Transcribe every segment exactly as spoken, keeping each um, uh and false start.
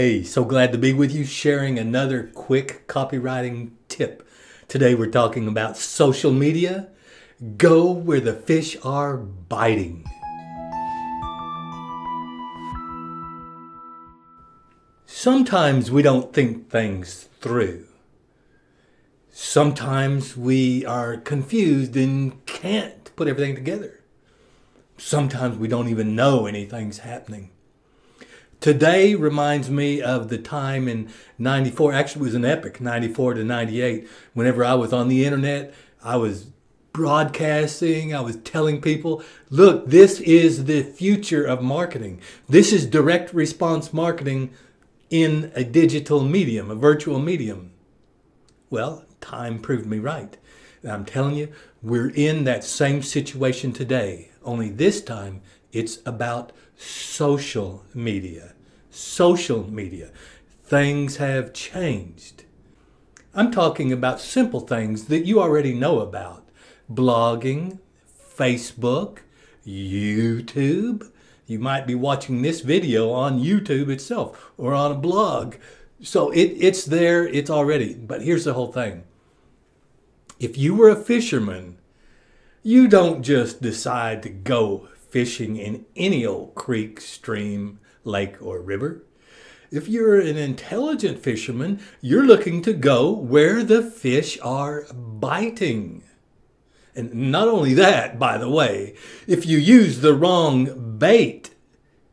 Hey, so glad to be with you, sharing another quick copywriting tip. Today we're talking about social media. Go where the fish are biting. Sometimes we don't think things through. Sometimes we are confused and can't put everything together. Sometimes we don't even know anything's happening. Today reminds me of the time in ninety-four, actually it was an epic, ninety-four to ninety-eight, whenever I was on the internet, I was broadcasting, I was telling people, look, this is the future of marketing. This is direct response marketing in a digital medium, a virtual medium. Well, time proved me right. And I'm telling you, we're in that same situation today, only this time it's about social media. Social media. Things have changed. I'm talking about simple things that you already know about. Blogging, Facebook, YouTube. You might be watching this video on YouTube itself or on a blog. So it, it's there, it's already. But here's the whole thing. If you were a fisherman, you don't just decide to go fishing in any old creek, stream, lake, or river. If you're an intelligent fisherman, you're looking to go where the fish are biting. And not only that, by the way, if you use the wrong bait,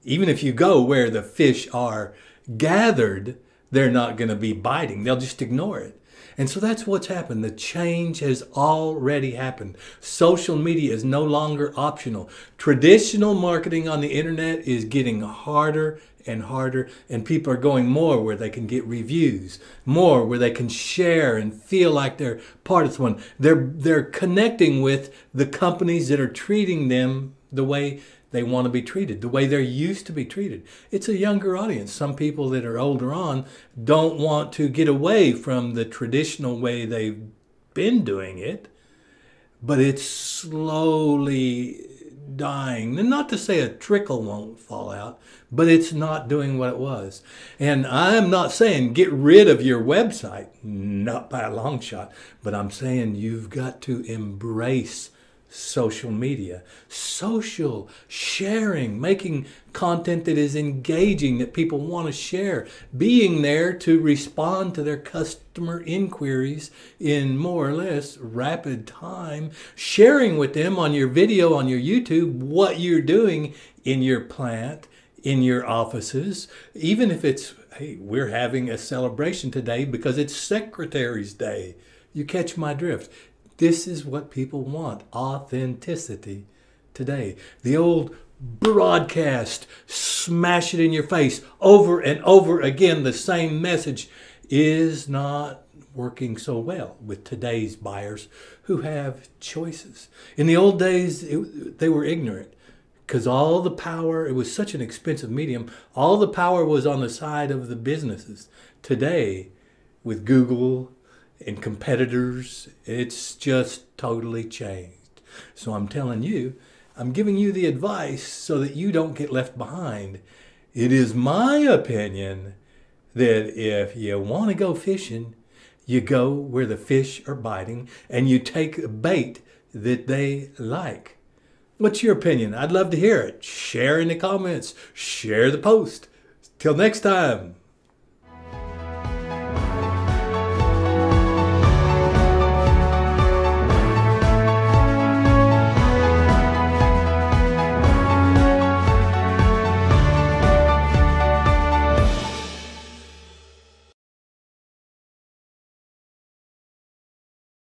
even if you go where the fish are gathered, they're not going to be biting. They'll just ignore it. And so that's what's happened. The change has already happened. Social media is no longer optional. Traditional marketing on the internet is getting harder and harder, and people are going more where they can get reviews, more where they can share and feel like they're part of someone. They're, they're connecting with the companies that are treating them the way they want to be treated, the way they're used to be treated. It's a younger audience. Some people that are older on don't want to get away from the traditional way they've been doing it, but it's slowly dying. And not to say a trickle won't fall out, but it's not doing what it was. And I'm not saying get rid of your website, not by a long shot, but I'm saying you've got to embrace social media, social sharing, making content that is engaging, that people want to share, being there to respond to their customer inquiries in more or less rapid time, sharing with them on your video, on your YouTube, what you're doing in your plant, in your offices, even if it's, hey, we're having a celebration today because it's Secretary's Day. You catch my drift. This is what people want, authenticity today. The old broadcast, smash it in your face, over and over again, the same message is not working so well with today's buyers who have choices. In the old days, it, they were ignorant because all the power, it was such an expensive medium, all the power was on the side of the businesses. Today, with Google and competitors, it's just totally changed. So I'm telling you, I'm giving you the advice so that you don't get left behind. It is my opinion that if you want to go fishing, you go where the fish are biting and you take a bait that they like. What's your opinion? I'd love to hear it. Share in the comments. Share the post. Till next time.